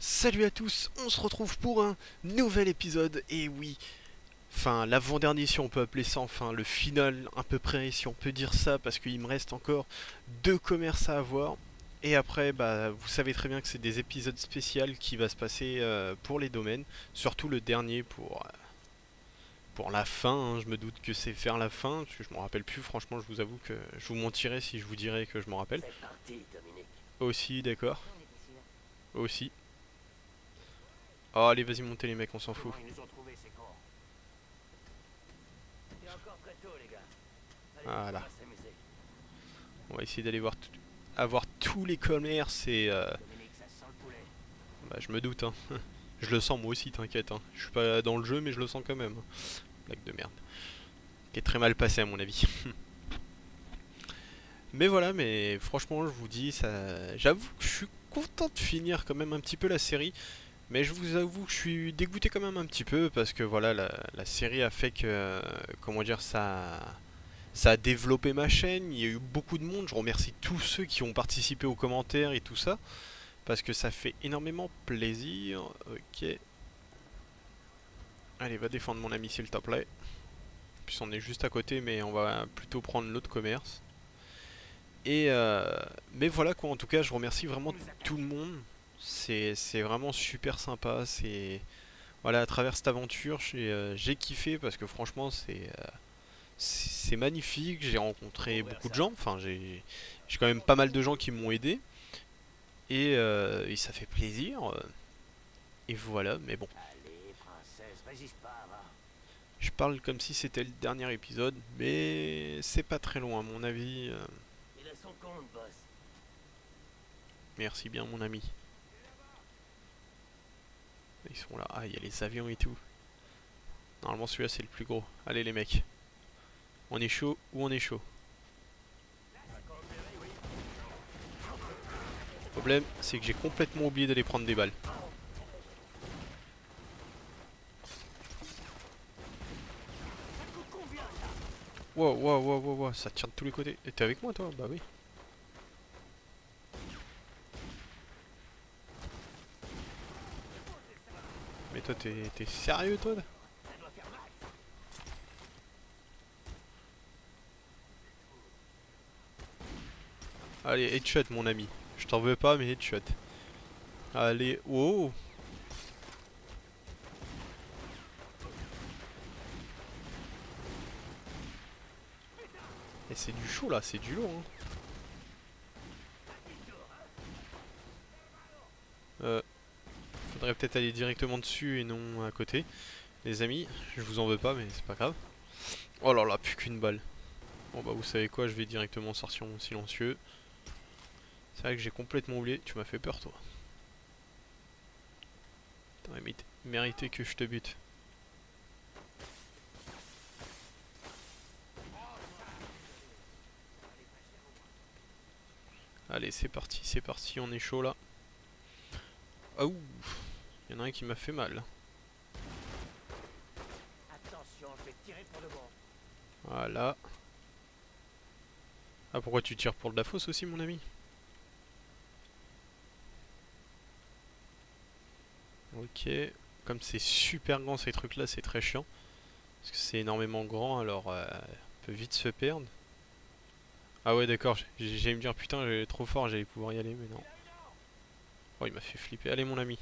Salut à tous, on se retrouve pour un nouvel épisode, et oui, enfin l'avant-dernier si on peut appeler ça, enfin le final à peu près si on peut dire ça, parce qu'il me reste encore 2 commerces à avoir, et après bah vous savez très bien que c'est des épisodes spéciaux qui va se passer pour les domaines, surtout le dernier pour la fin, hein. Je me doute que c'est vers la fin, parce que je m'en rappelle plus, franchement je vous avoue que je vous mentirais si je vous dirais que je m'en rappelle. C'est parti, Dominique. Aussi, d'accord. Aussi. Oh, allez, vas-y, montez les mecs, on s'en fout. Voilà. On va essayer d'aller avoir tous les commerces et... Bah, je me doute, hein. Je le sens moi aussi, t'inquiète, hein. Je suis pas dans le jeu, mais je le sens quand même. Blague de merde. Qui est très mal passé à mon avis. Mais voilà, mais franchement, je vous dis, ça... J'avoue que je suis content de finir quand même un petit peu la série... Mais je vous avoue que je suis dégoûté quand même un petit peu parce que voilà la série a fait que comment dire ça a développé ma chaîne, il y a eu beaucoup de monde, je remercie tous ceux qui ont participé aux commentaires et tout ça parce que ça fait énormément plaisir. OK. Allez, va défendre mon ami s'il te plaît. Puis on est juste à côté mais on va plutôt prendre l'autre commerce. Et mais voilà quoi, en tout cas, je remercie vraiment tout le monde. C'est vraiment super sympa, c'est... Voilà, à travers cette aventure, j'ai kiffé parce que franchement, c'est magnifique, j'ai rencontré beaucoup de gens, enfin, j'ai quand même pas mal de gens qui m'ont aidé, et ça fait plaisir, et voilà, mais bon. Je parle comme si c'était le dernier épisode, mais c'est pas très long à mon avis. Merci bien mon ami. Ils sont là, ah il y a les avions et tout. Normalement celui-là c'est le plus gros. Allez les mecs, on est chaud ou on est chaud. Le problème c'est que j'ai complètement oublié d'aller prendre des balles. Wow, wow, wow, wow, wow. Ça tire de tous les côtés. Et t'es avec moi toi? Bah oui. Mais toi t'es sérieux toi? Allez headshot mon ami, je t'en veux pas mais headshot. Allez, wow. Et c'est du chaud là, c'est du lourd hein. Faudrait peut-être aller directement dessus et non à côté. Les amis, je vous en veux pas mais c'est pas grave. Oh là là, plus qu'une balle. Bon bah vous savez quoi, je vais directement sortir mon silencieux. C'est vrai que j'ai complètement oublié, tu m'as fait peur toi. T'aurais mérité que je te bute. Allez c'est parti, on est chaud là. Ah ouh, il y en a un qui m'a fait mal. Attention, je vais tirer pour le bon. Voilà. Ah pourquoi tu tires pour de la fausse aussi mon ami? Ok, comme c'est super grand ces trucs là c'est très chiant. Parce que c'est énormément grand alors on peut vite se perdre. Ah ouais d'accord, j'allais me dire putain j'allais trop fort, j'allais pouvoir y aller mais non. Oh il m'a fait flipper, allez mon ami.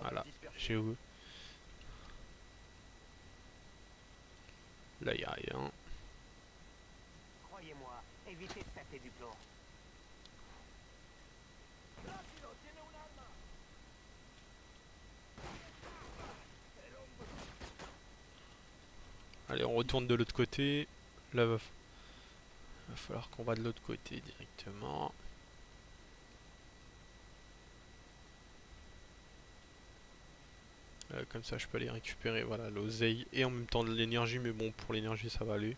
Voilà, j'ai où? Là y'a rien. Allez, on retourne de l'autre côté. Là, va falloir qu'on va de l'autre côté directement. Comme ça, je peux aller récupérer voilà, l'oseille et en même temps de l'énergie. Mais bon, pour l'énergie, ça va aller.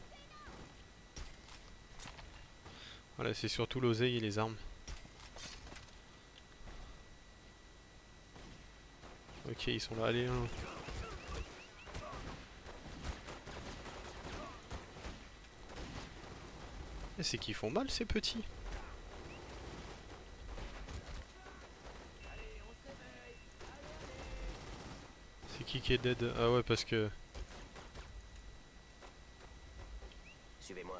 Voilà, c'est surtout l'oseille et les armes. Ok, ils sont là. Allez, hein. c'est qu'ils font mal ces petits. C'est qui est dead? Ah ouais, parce que... Suivez-moi.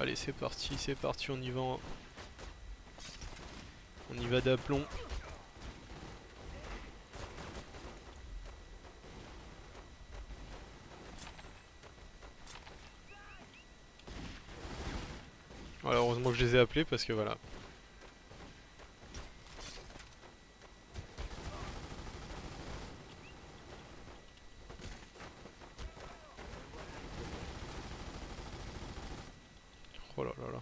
Allez, c'est parti, on y va. On y va d'aplomb. Voilà, heureusement que je les ai appelés parce que voilà. Oh là là là.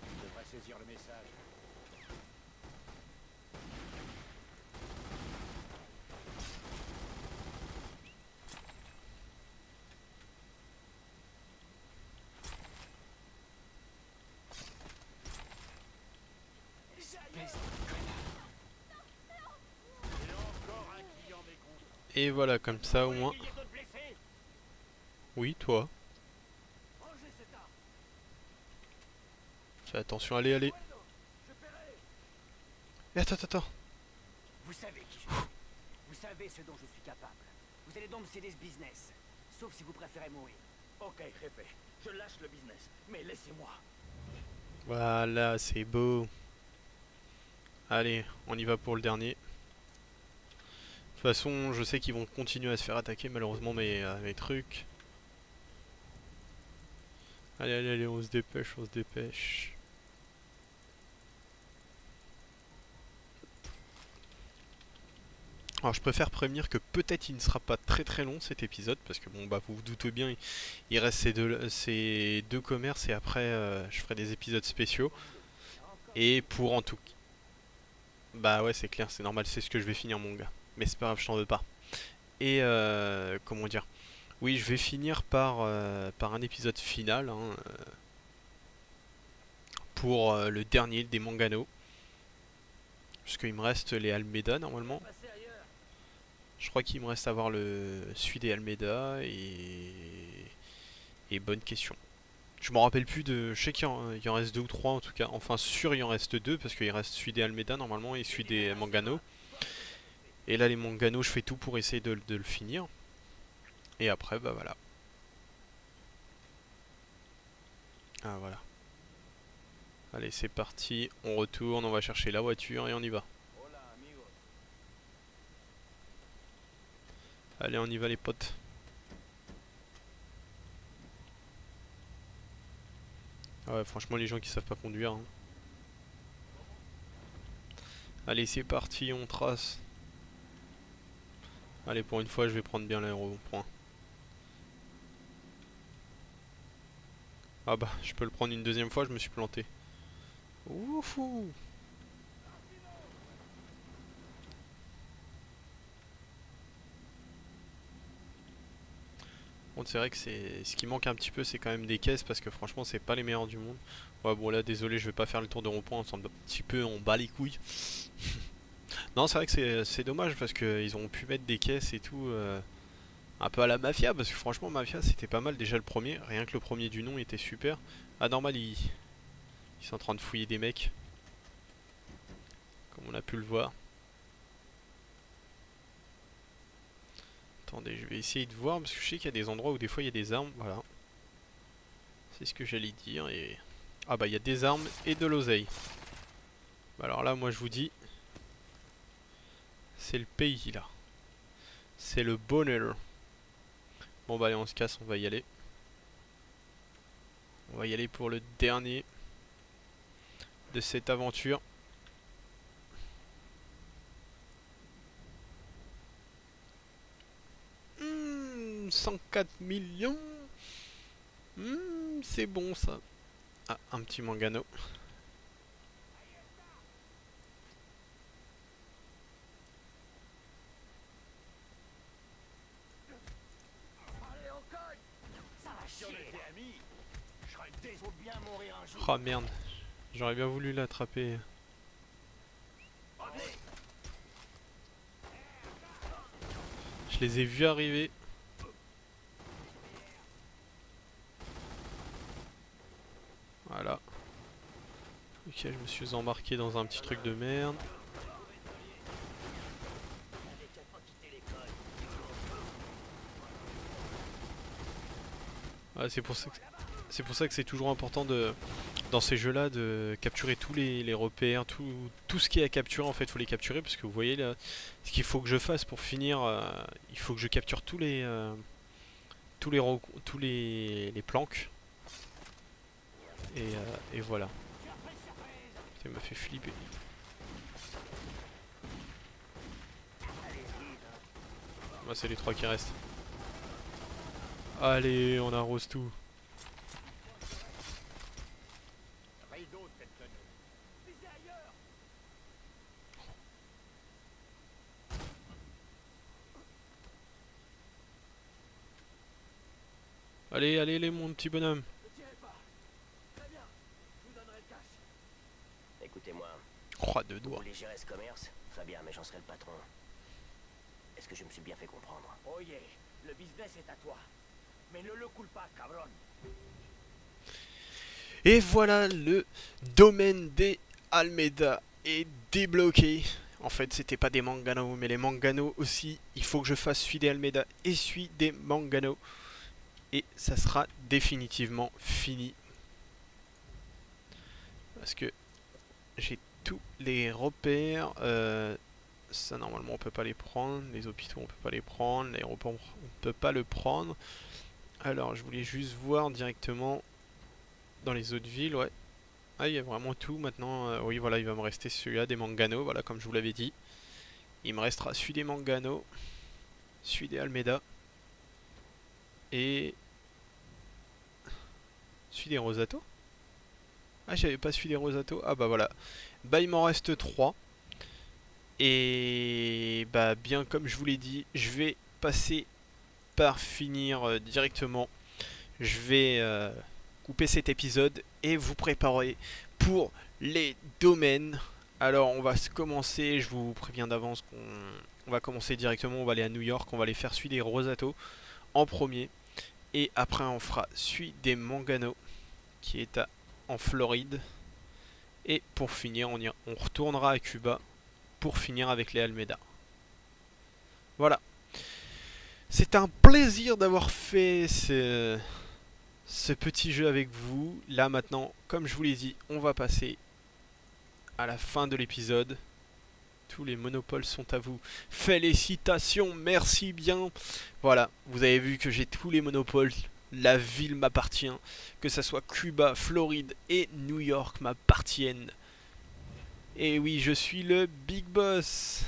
Je devrais saisir le message. Et voilà, comme ça au moins. Oui, toi. Fais attention, allez, allez. Mais attends, attends. Vous savez qui je suis. Vous savez ce dont je suis capable. Vous allez donc me céder ce business. Sauf si vous préférez mourir. Ok, répète. Je lâche le business. Mais laissez-moi. Voilà, c'est beau. Allez, on y va pour le dernier. De toute façon, je sais qu'ils vont continuer à se faire attaquer, malheureusement, mes trucs. Allez, allez, allez, on se dépêche, on se dépêche. Alors je préfère prévenir que peut-être il ne sera pas très très long cet épisode parce que bon bah vous vous doutez bien, il reste ces deux commerces et après je ferai des épisodes spéciaux. Et pour en tout cas... Bah ouais c'est clair, c'est normal, c'est ce que je vais finir mon gars. Mais c'est pas grave, je t'en veux pas. Et comment dire... Oui je vais finir par un épisode final hein, pour le dernier des Mangano. Parce qu'il me reste les Almeida normalement. Je crois qu'il me reste à voir le celui des Almeida et bonne question. Je m'en rappelle plus de... Je sais qu'il y en reste 2 ou 3 en tout cas. Enfin sûr il en reste 2 parce qu'il reste celui des Almeida normalement et celui des Mangano. Et là les Mangano je fais tout pour essayer de le finir. Et après bah voilà. Ah voilà. Allez c'est parti, on retourne, on va chercher la voiture et on y va. Allez, on y va les potes. Ah ouais, franchement, les gens qui savent pas conduire. Hein. Allez, c'est parti, on trace. Allez, pour une fois, je vais prendre bien l'aéro-point. Ah bah, je peux le prendre une deuxième fois, je me suis planté. Oufou! C'est vrai que c'est ce qui manque un petit peu, c'est quand même des caisses parce que franchement c'est pas les meilleurs du monde. Ouais bon là désolé je vais pas faire le tour de rond-point, on s'en un petit peu on bat les couilles. Non c'est vrai que c'est dommage parce qu'ils ont pu mettre des caisses et tout un peu à la mafia parce que franchement mafia c'était pas mal déjà le premier, rien que le premier du nom était super. Ah normal ils sont en train de fouiller des mecs comme on a pu le voir. Attendez, je vais essayer de voir parce que je sais qu'il y a des endroits où des fois il y a des armes, voilà. C'est ce que j'allais dire et... Ah bah il y a des armes et de l'oseille. Bah alors là moi je vous dis... C'est le pays là. C'est le bonheur. Bon bah allez on se casse, on va y aller. On va y aller pour le dernier de cette aventure. « 104 millions !» C'est bon ça. Ah, un petit Mangano. Oh merde, j'aurais bien voulu l'attraper. Je les ai vus arriver. Voilà. Ok, je me suis embarqué dans un petit truc de merde. Ah, c'est pour ça que c'est toujours important de, dans ces jeux là, de capturer tous les repères, tout ce qui est à capturer en fait, faut les capturer parce que vous voyez là, ce qu'il faut que je fasse pour finir, il faut que je capture tous les planques et voilà. Ça m'a fait flipper. Moi c'est les trois qui restent. Allez, on arrose tout. Allez, allez, allez, mon petit bonhomme. Écoutez-moi. Croix de doigts. Vous voulez gérer ce commerce ? Très bien, mais j'en serai le patron. Est-ce que je me suis bien fait comprendre ? Oh yeah, le business est à toi. Mais ne le coule pas, cabron. Et voilà, le domaine des Almeida est débloqué. En fait, c'était pas des Mangano, mais les Mangano aussi. Il faut que je fasse celui des Almeida et celui des Mangano. Et ça sera définitivement fini. Parce que j'ai tous les repères. Ça, normalement, on peut pas les prendre. Les hôpitaux, on peut pas les prendre. L'aéroport, on peut pas le prendre. Alors, je voulais juste voir directement dans les autres villes, ouais. Ah, il y a vraiment tout maintenant. Oui, voilà, il va me rester celui-là des Mangano, voilà, comme je vous l'avais dit. Il me restera celui des Mangano, celui des Almeida et celui des Rosato. Ah, j'avais pas celui des Rosato. Ah, bah voilà. Bah, il m'en reste 3. Et bah, bien comme je vous l'ai dit, je vais passer... par finir directement, je vais couper cet épisode et vous préparer pour les domaines. Alors on va commencer, je vous préviens d'avance qu'on va commencer directement, on va aller à New York, on va aller faire celui des Rosato en premier et après on fera celui des Mangano qui est en Floride et pour finir on retournera à Cuba pour finir avec les Almeida. Voilà. C'est un plaisir d'avoir fait ce petit jeu avec vous. Là maintenant, comme je vous l'ai dit, on va passer à la fin de l'épisode. Tous les monopoles sont à vous. Félicitations, merci bien. Voilà, vous avez vu que j'ai tous les monopoles. La ville m'appartient. Que ce soit Cuba, Floride et New York m'appartiennent. Et oui, je suis le Big Boss.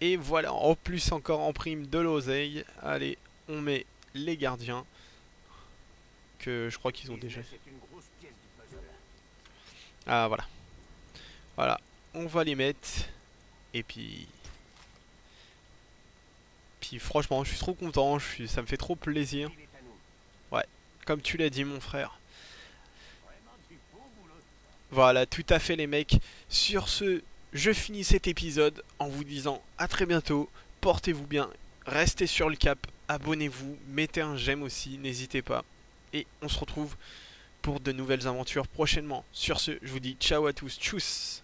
Et voilà, en plus encore en prime de l'oseille. Allez, on met les gardiens. Que je crois qu'ils ont déjà. Ah voilà. Voilà, on va les mettre. Et puis... Puis franchement, je suis trop content. Ça me fait trop plaisir. Ouais, comme tu l'as dit mon frère. Voilà, tout à fait les mecs. Sur ce... Je finis cet épisode en vous disant à très bientôt, portez-vous bien, restez sur le cap, abonnez-vous, mettez un j'aime aussi, n'hésitez pas. Et on se retrouve pour de nouvelles aventures prochainement. Sur ce, je vous dis ciao à tous, tchuss.